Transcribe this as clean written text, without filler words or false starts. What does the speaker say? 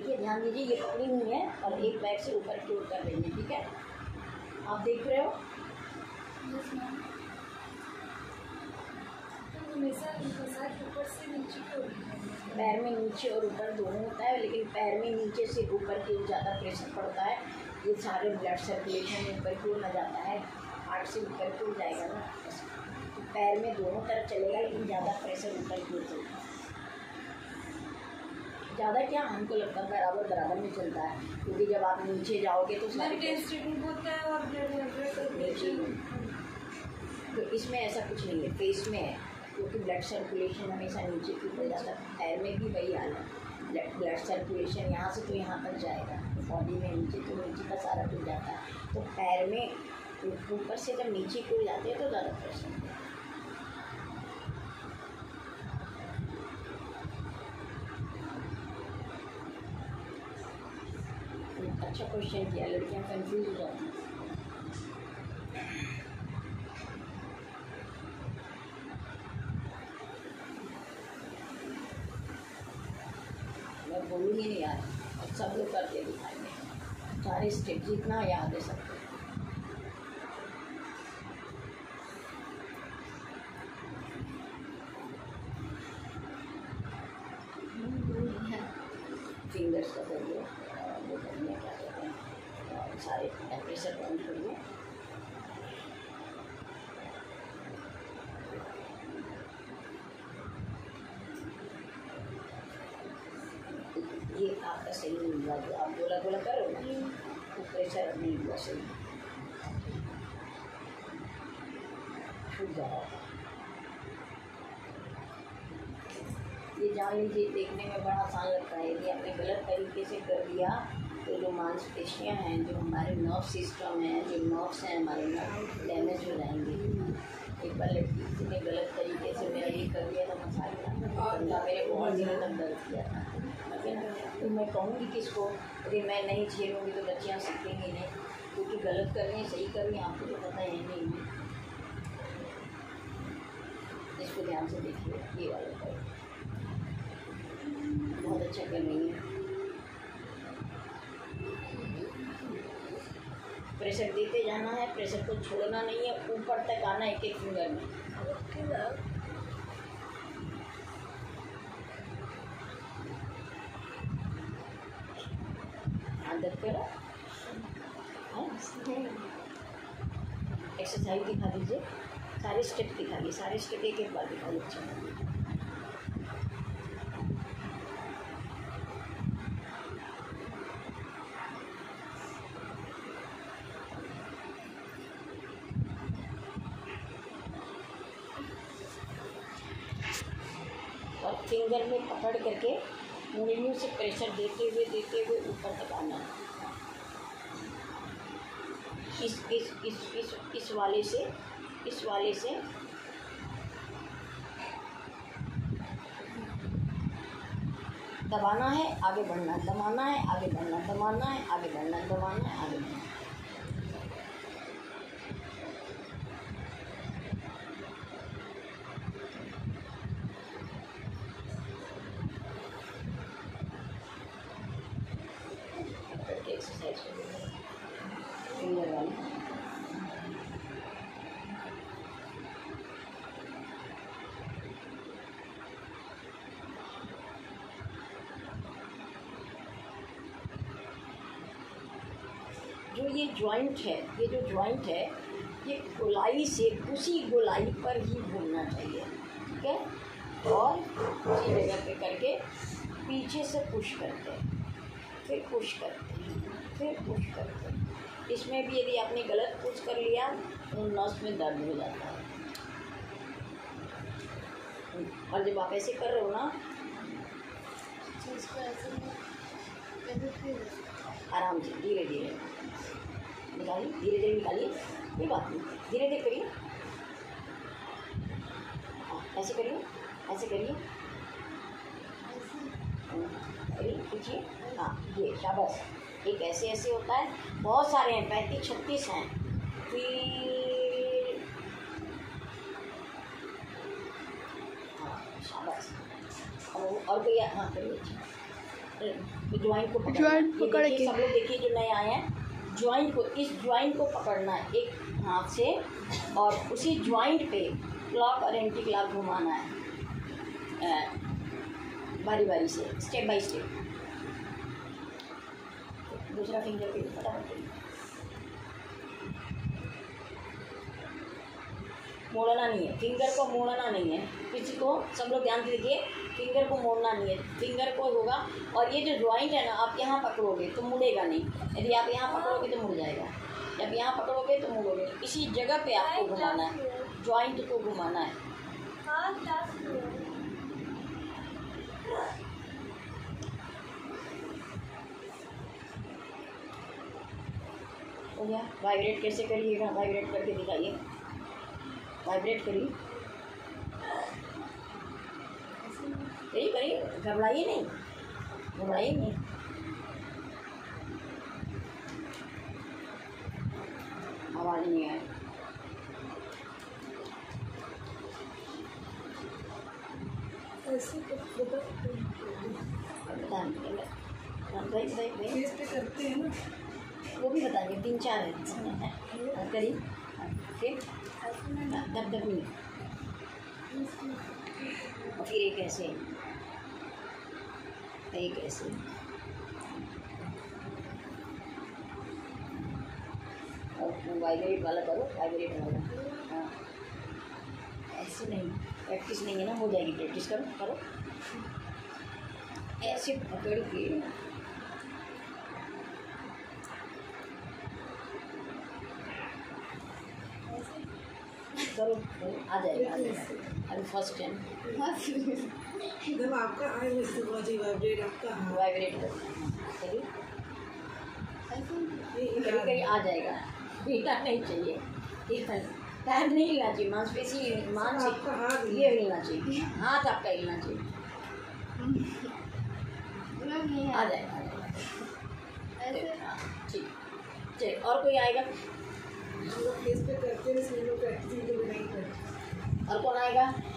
देखिए ध्यान दीजिए, ये पकड़ी हुई है और एक बैग से ऊपर की ओर कर रही है, ठीक है? आप देख रहे हो? Yes ma'am. तो हमेशा इनका साथ ऊपर से नीचे की ओर, पैर में नीचे और ऊपर दोनों होता है, लेकिन पैर में नीचे से ऊपर की ओर ज़्यादा प्रेशर पड़ता है, ये सारे ब्लड सर्कुलेशन ऊपर की ओर न जाता है, हार्ट से ऊपर की ओर जाएगा ना, तो पैर में दोनों तरफ चलेगा, लेकिन ज़्यादा प्रेशर ऊपर की ओर चलता है, ज़्यादा क्या हमको लगता है बराबर बराबर में चलता है, क्योंकि जब आप नीचे जाओगे तो होता है और नीचे, तो इसमें ऐसा कुछ नहीं है, फेस में है, क्योंकि ब्लड सर्कुलेशन हमेशा नीचे की ऊपर जाता है, पैर में भी वही हाल है, ब्लड सर्कुलेशन यहाँ से तो यहाँ तक जाएगा, बॉडी में नीचे तो नीचे का सारा टूट जाता है, तो पैर में ऊपर से जब नीचे टूट जाते हैं तो ज़्यादा प्रेशर है। अच्छा क्वेश्चन किया, लड़कियाँ कंफ्यूज हो जाती हैं। मैं बोलूँगी नहीं यार, अब सब लोग करके दिखाएंगे सारे स्टेप, जितना याद है सबको। फिंगर्स का करिए सारे प्रेशर पॉइंट करिए, ये आपका सही नहीं हुआ, जो आप गोला गोला करो तो प्रेशर अब नहीं हुआ सही, छूट जा रहा था। ये जान लीजिए, देखने में बड़ा आसान लगता है, यदि आपने गलत तरीके से कर दिया तो जो मांसपेशियाँ हैं, जो हमारे नर्व सिस्टम है, जो नर्व्स हैं हमारे नर्व डैमेज हो जाएंगे। एक बार लड़की ने गलत तरीके से मेरा ये कर दिया था, मसाला मेरे बहुत दिनों तक दर्द किया था, ठीक है। तो मैं कहूँगी किसको, यदि मैं नहीं छेड़ूँगी तो बच्चियाँ सीखेंगी नहीं, क्योंकि गलत करनी सही करनी आपको तो पता है नहीं है। इसको ध्यान से देखिए, ये वाला करो, बहुत अच्छा कर रही है, प्रेशर देते जाना है, प्रेशर को छोड़ना नहीं है, ऊपर तक आना एक एक फिंगर में। आदत करो, एक्सरसाइज दिखा दीजिए, सारे स्टेप दिखाइए, सारे स्टेप एक एक बार दिखाइए। अच्छा फिंगर में पकड़ करके उंगलियों से प्रेशर देते हुए ऊपर तक आना है। इस वाले से दबाना है, आगे बढ़ना, दबाना है, आगे बढ़ना, दबाना है, आगे बढ़ना, दबाना है, आगे बढ़ना। ये जॉइंट है, ये जो जॉइंट है ये गोलाई से उसी गोलाई पर ही घूमना चाहिए, ठीक है? और उसी जगह पे करके पीछे से पुश करते हैं, फिर पुश करते हैं, फिर पुश करते हैं। इसमें भी यदि आपने गलत पुश कर लिया तो नस में दर्द हो जाता है, और जब आप ऐसे कर रहे हो ना आराम से धीरे धीरे निकालिए, धीरे धीरे निकालिए, कोई बात नहीं, धीरे धीरे करिए, ऐसे करिए, ऐसे करिए, करिए, पूछिए, हाँ ये शाबाश। एक ऐसे होता है, बहुत सारे हैं, 35-36 हैं, फिर हाँ शाबाश, और कोई, हाँ करिए, ज्वाइंट को पकड़ के सब लोग देखिए, जो नए आए हैं ज्वाइंट को, इस ज्वाइंट को पकड़ना है एक हाथ से और उसी ज्वाइंट पे क्लॉक और एंटी क्लॉक घुमाना है बारी बारी से, स्टेप बाय स्टेप। दूसरा फिंगर पे मोड़ना नहीं है, फिंगर को मोड़ना नहीं है किसी को, सब लोग ध्यान से देखिए, फिंगर को मोड़ना नहीं है, फिंगर को होगा। और ये जो ज्वाइंट है ना, आप यहाँ पकड़ोगे तो मुड़ेगा नहीं, यदि आप यहाँ पकड़ोगे तो मुड़ जाएगा, जब यहाँ पकड़ोगे तो मुड़ोगे, इसी जगह पे आपको घुमाना है, ज्वाइंट को घुमाना है। हो गया। वाइब्रेट कैसे करिएगा, वाइब्रेट करके दिखाइए, वाइब्रेट करिए, करिए करिए, घबराइए नहीं, घबराइए नहीं। आवाज़ नहीं आई। करते हैं ना, वो भी बता दें, 3-4 है, करिए ठीक, दब दब नहीं। और फिर एक ऐसे, एक ऐसे, और वाइब्रेट वाला करो, वाइब्रेट वाला, हाँ ऐसे नहीं, प्रैक्टिस नहीं है ना, हो जाएगी प्रैक्टिस, करो करो, ऐसे पकड़ के करो, आ जाएगा, आ जाएगा। अभी फर्स्ट टाइम जब आपका आए वाइब्रेट, आपका वाइब्रेट करिए, आ जाएगा, हिलना नहीं चाहिए, पैर नहीं हिलना चाहिए, मांसपेशी हाथ ये हिलना चाहिए, हाथ आपका हिलना चाहिए, आ जाएगा ठीक। चलिए और कोई आएगा, हम लोग फेस पे करते हैं, इसलिए लोग प्रैक्टिस नहीं करते। और कौन आएगा?